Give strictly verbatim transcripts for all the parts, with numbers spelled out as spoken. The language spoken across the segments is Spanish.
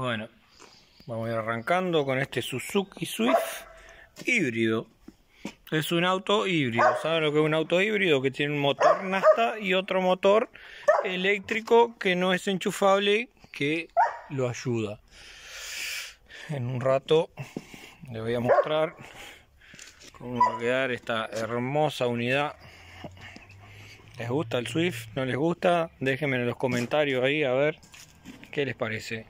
Bueno, vamos a ir arrancando con este Suzuki Swift híbrido. Es un auto híbrido. ¿Saben lo que es un auto híbrido? Que tiene un motor nafta y otro motor eléctrico que no es enchufable, que lo ayuda. En un rato les voy a mostrar cómo va a quedar esta hermosa unidad. ¿Les gusta el Swift? ¿No les gusta? Déjenme en los comentarios ahí a ver qué les parece.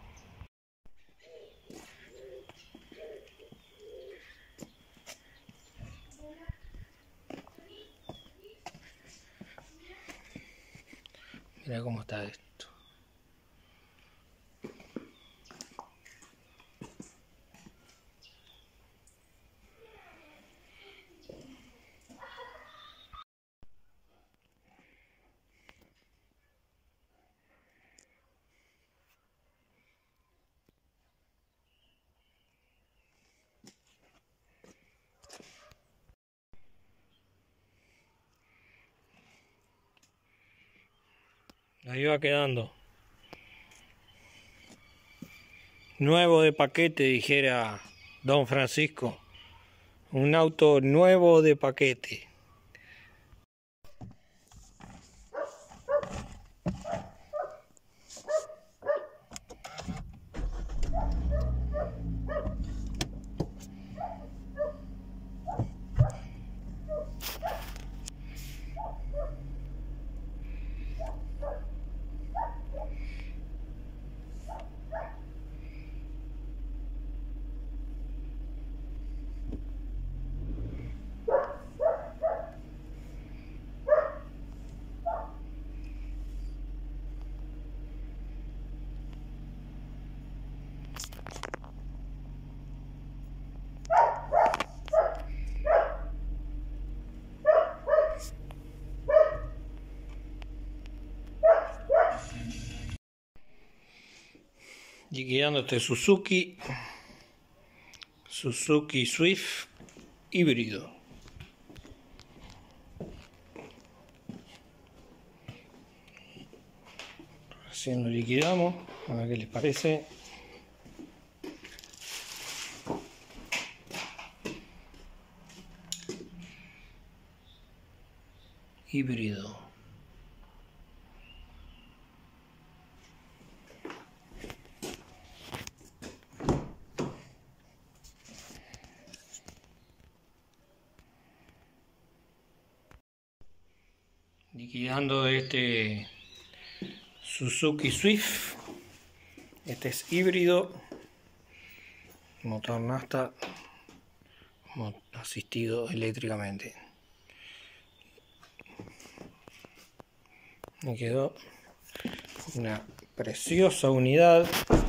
Mira cómo está esto. Ahí va quedando. Nuevo de paquete, dijera don Francisco. Un auto nuevo de paquete. Liquidando este Suzuki Suzuki Swift híbrido. Recién lo liquidamos, a ver qué les parece. Híbrido. Liquidando de este Suzuki Swift, este es híbrido, motor nafta asistido eléctricamente. Me quedó una preciosa unidad.